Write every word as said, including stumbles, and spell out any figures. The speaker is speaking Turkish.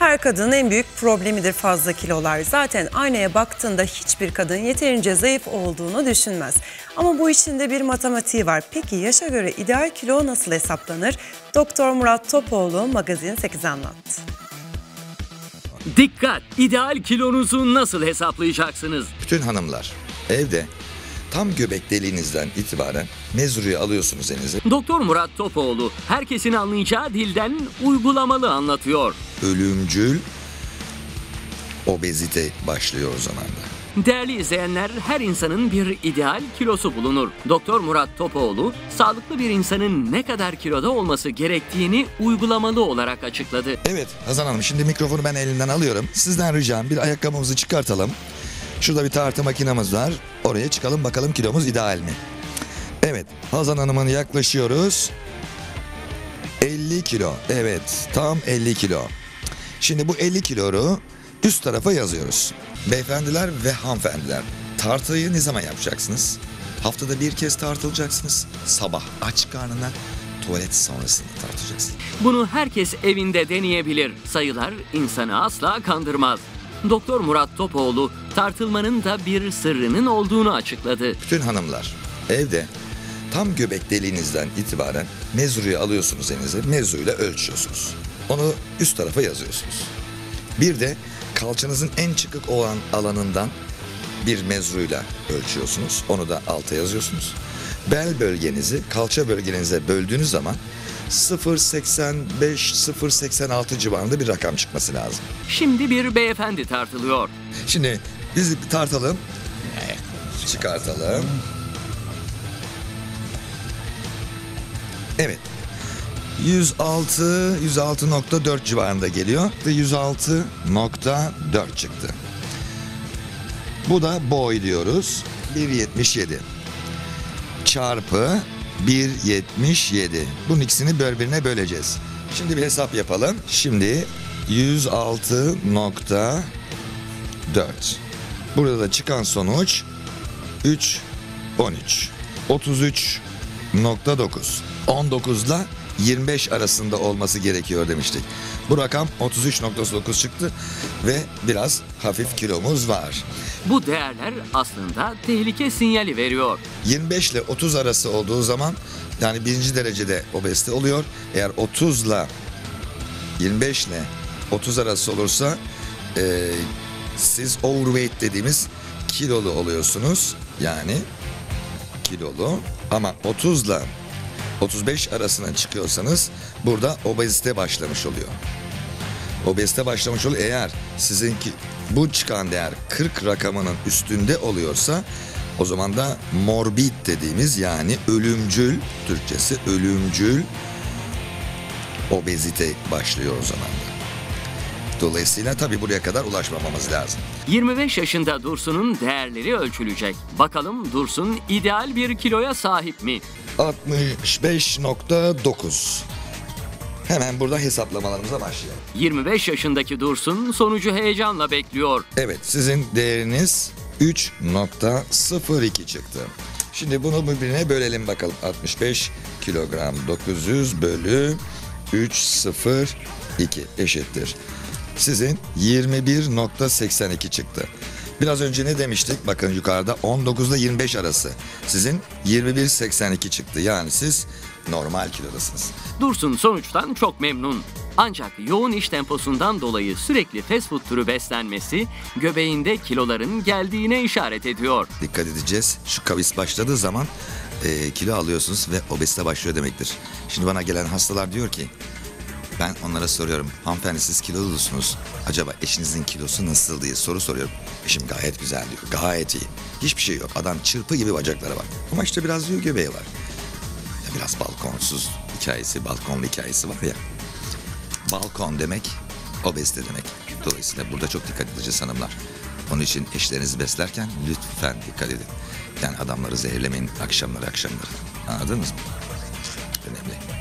Her kadının en büyük problemidir fazla kilolar. Zaten aynaya baktığında hiçbir kadın yeterince zayıf olduğunu düşünmez. Ama bu işin de bir matematiği var. Peki yaşa göre ideal kilo nasıl hesaplanır? Doktor Murat Topoğlu Magazin sekize anlattı. Dikkat! İdeal kilonuzu nasıl hesaplayacaksınız? Bütün hanımlar evde tam göbek deliğinizden itibaren mezuruyu alıyorsunuz elinize. Doktor Murat Topoğlu herkesin anlayacağı dilden uygulamalı anlatıyor. Ölümcül obezite başlıyor o zaman da. Değerli izleyenler, her insanın bir ideal kilosu bulunur. Doktor Murat Topoğlu, sağlıklı bir insanın ne kadar kiloda olması gerektiğini uygulamalı olarak açıkladı. Evet Hazan Hanım, şimdi mikrofonu ben elimden alıyorum. Sizden ricam bir ayakkabımızı çıkartalım. Şurada bir tartı makinamız var. Oraya çıkalım bakalım kilomuz ideal mi? Evet Hazan Hanım'ın yaklaşıyoruz. elli kilo. Evet tam elli kilo. Şimdi bu elli kiloyu üst tarafa yazıyoruz. Beyefendiler ve hanımefendiler, tartıyı ne zaman yapacaksınız? Haftada bir kez tartılacaksınız. Sabah aç karnına, tuvalet sonrasında tartılacaksınız. Bunu herkes evinde deneyebilir. Sayılar insanı asla kandırmaz. Doktor Murat Topoğlu tartılmanın da bir sırrının olduğunu açıkladı. Bütün hanımlar evde tam göbek deliğinizden itibaren mezuruyu alıyorsunuz elinize, mezuruyla ölçüyorsunuz. Onu üst tarafa yazıyorsunuz. Bir de kalçanızın en çıkık olan alanından bir mezuruyla ölçüyorsunuz. Onu da alta yazıyorsunuz. Bel bölgenizi kalça bölgenize böldüğünüz zaman sıfır nokta seksen beş sıfır nokta seksen altı civarında bir rakam çıkması lazım. Şimdi bir beyefendi tartılıyor. Şimdi biz tartalım. Çıkartalım. Evet. yüz altı yüz altı nokta dört civarında geliyor. yüz altı nokta dört çıktı. Bu da boy diyoruz. bir yetmiş yedi çarpı bir yetmiş yedi. Bunun ikisini birbirine böleceğiz. Şimdi bir hesap yapalım. Şimdi yüz altı nokta dört. Burada da çıkan sonuç üç on üç. otuz üç nokta dokuz. on dokuzla yirmi beş arasında olması gerekiyor demiştik. Bu rakam otuz üç nokta dokuz çıktı ve biraz hafif kilomuz var. Bu değerler aslında tehlike sinyali veriyor. yirmi beş ile otuz arası olduğu zaman yani birinci derecede obezite oluyor. Eğer otuz ile yirmi beş ile otuz arası olursa e, siz overweight dediğimiz kilolu oluyorsunuz. Yani kilolu, ama otuz ile otuz beş arasına çıkıyorsanız burada obezite başlamış oluyor. Obezite başlamış oluyor. Eğer sizinki bu çıkan değer kırk rakamının üstünde oluyorsa o zaman da morbid dediğimiz, yani ölümcül, Türkçesi ölümcül obezite başlıyor o zaman da. Dolayısıyla tabii buraya kadar ulaşmamamız lazım. yirmi beş yaşında Dursun'un değerleri ölçülecek. Bakalım Dursun ideal bir kiloya sahip mi? altmış beş nokta dokuz. Hemen burada hesaplamalarımıza başlayalım. yirmi beş yaşındaki Dursun sonucu heyecanla bekliyor. Evet, sizin değeriniz üç nokta sıfır iki çıktı. Şimdi bunu birbirine bölelim bakalım. altmış beş kilogram dokuz yüz bölü üç nokta sıfır iki eşittir. Sizin yirmi bir nokta seksen iki çıktı. Biraz önce ne demiştik? Bakın yukarıda on dokuz ile yirmi beş arası. Sizin yirmi bir nokta seksen iki çıktı. Yani siz normal kilodasınız. Dursun sonuçtan çok memnun. Ancak yoğun iş temposundan dolayı sürekli fast food türü beslenmesi göbeğinde kiloların geldiğine işaret ediyor. Dikkat edeceğiz. Şu kavis başladığı zaman e, kilo alıyorsunuz ve obezite başlıyor demektir. Şimdi bana gelen hastalar diyor ki, ben onlara soruyorum, hanımefendi siz kilolusunuz, acaba eşinizin kilosu nasıl diye soru soruyorum. Eşim gayet güzel diyor, gayet iyi. Hiçbir şey yok, adam çırpı gibi bacakları var. Ama işte biraz diyor göbeği var. Ya biraz balkonsuz hikayesi, balkonlu hikayesi var ya. Balkon demek, obezite demek. Dolayısıyla burada çok dikkat edeceğiz hanımlar. Onun için eşlerinizi beslerken lütfen dikkat edin. Yani adamları zehirlemeyin akşamları akşamları. Anladınız mı? Önemli.